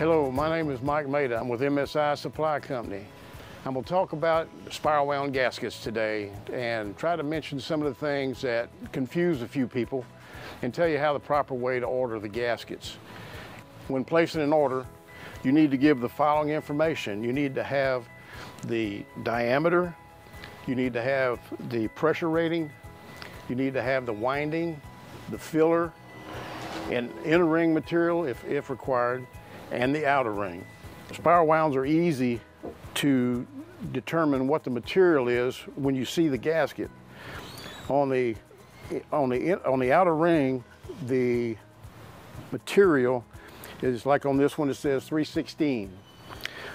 Hello, my name is Mike Maida. I'm with MSI Supply Company. I'm going to talk about spiral wound gaskets today and try to mention some of the things that confuse a few people and tell you how the proper way to order the gaskets. When placing an order, you need to give the following information. You need to have the diameter, you need to have the pressure rating, you need to have the winding, the filler, and inner ring material if required, and the outer ring. Spiral wounds are easy to determine what the material is when you see the gasket. On the outer ring, the material is like on this one, it says 3/16.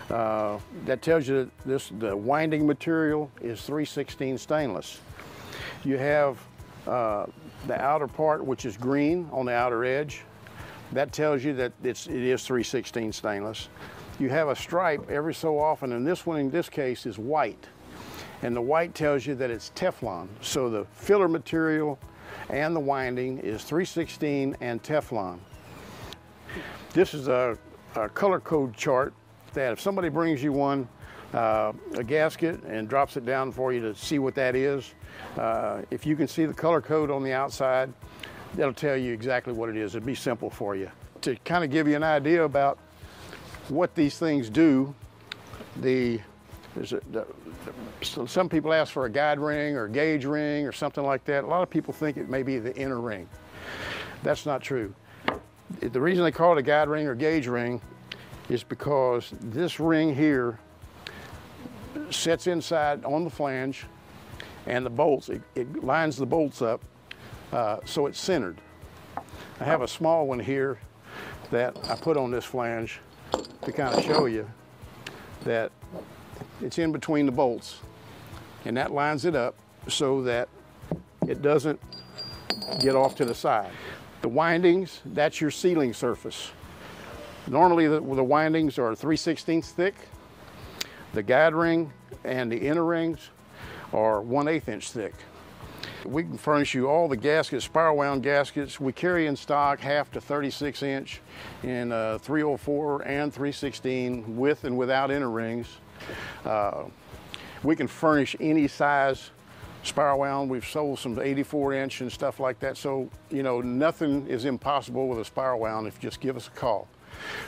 That tells you that the winding material is 3/16 stainless. You have the outer part, which is green on the outer edge. That tells you that it is 3/16 stainless. You have a stripe every so often, and this one in this case is white. And the white tells you that it's Teflon. So the filler material and the winding is 3/16 and Teflon. This is a color code chart that if somebody brings you one, a gasket, and drops it down for you to see what that is, if you can see the color code on the outside, that'll tell you exactly what it is. It'd be simple for you. To kind of give you an idea about what these things do, so some people ask for a guide ring or gauge ring or something like that. A lot of people think it may be the inner ring. That's not true. The reason they call it a guide ring or gauge ring is because this ring here sets inside on the flange and the bolts, it lines the bolts up. So it's centered. I have a small one here that I put on this flange to kind of show you that it's in between the bolts, and that lines it up so that it doesn't get off to the side. The windings, that's your sealing surface. Normally the windings are 3/16 thick. The guide ring and the inner rings are 1/8 inch thick. We can furnish you all the gaskets, spiral wound gaskets. We carry in stock half to 36 inch in 304 and 3/16 with and without inner rings. We can furnish any size spiral wound. We've sold some 84 inch and stuff like that. So, you know, nothing is impossible with a spiral wound if you just give us a call.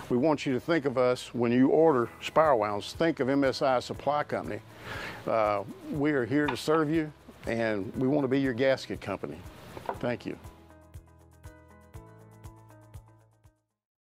We want you to think of us when you order spiral wounds. Think of MSI Supply Company. We are here to serve you, and we want to be your gasket company. Thank you.